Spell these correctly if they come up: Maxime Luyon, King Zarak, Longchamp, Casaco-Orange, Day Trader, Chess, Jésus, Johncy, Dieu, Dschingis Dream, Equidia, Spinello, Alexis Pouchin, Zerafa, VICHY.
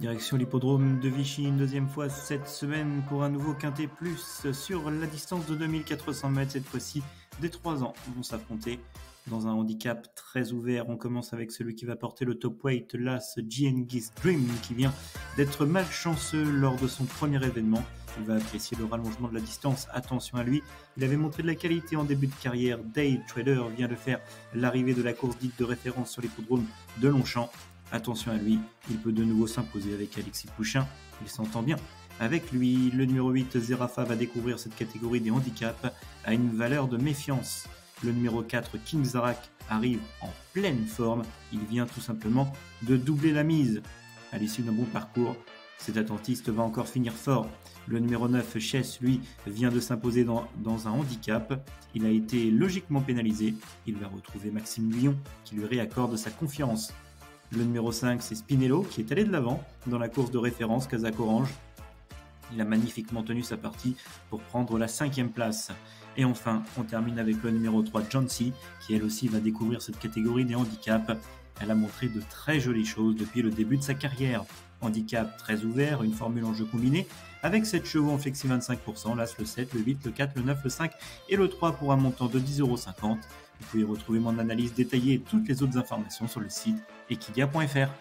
Direction l'hippodrome de Vichy une deuxième fois cette semaine pour un nouveau quintet plus sur la distance de 2400 mètres, cette fois-ci des 3 ans vont s'affronter dans un handicap très ouvert. On commence avec celui qui va porter le top weight, l'As Dschingis Dream, qui vient d'être malchanceux lors de son premier événement. Il va apprécier le rallongement de la distance, attention à lui. Il avait montré de la qualité en début de carrière. Day Trader vient de faire l'arrivée de la course dite de référence sur l'hippodrome de Longchamp. Attention à lui, il peut de nouveau s'imposer avec Alexis Pouchin, il s'entend bien. Avec lui, le numéro 8, Zerafa, va découvrir cette catégorie des handicaps à une valeur de méfiance. Le numéro 4, King Zarak, arrive en pleine forme, il vient tout simplement de doubler la mise. À l'issue d'un bon parcours, cet attentiste va encore finir fort. Le numéro 9, Chess, lui, vient de s'imposer dans un handicap. Il a été logiquement pénalisé. Il va retrouver Maxime Luyon, qui lui réaccorde sa confiance. Le numéro 5, c'est Spinello, qui est allé de l'avant dans la course de référence Casaco-Orange. Il a magnifiquement tenu sa partie pour prendre la 5e place. Et enfin, on termine avec le numéro 3, Johncy, qui elle aussi va découvrir cette catégorie des handicaps. Elle a montré de très jolies choses depuis le début de sa carrière. Handicap très ouvert, une formule en jeu combiné, avec 7 chevaux en flexi 25%, l'As, le 7, le 8, le 4, le 9, le 5 et le 3 pour un montant de 10,50 €. Vous pouvez retrouver mon analyse détaillée et toutes les autres informations sur le site equidia.fr.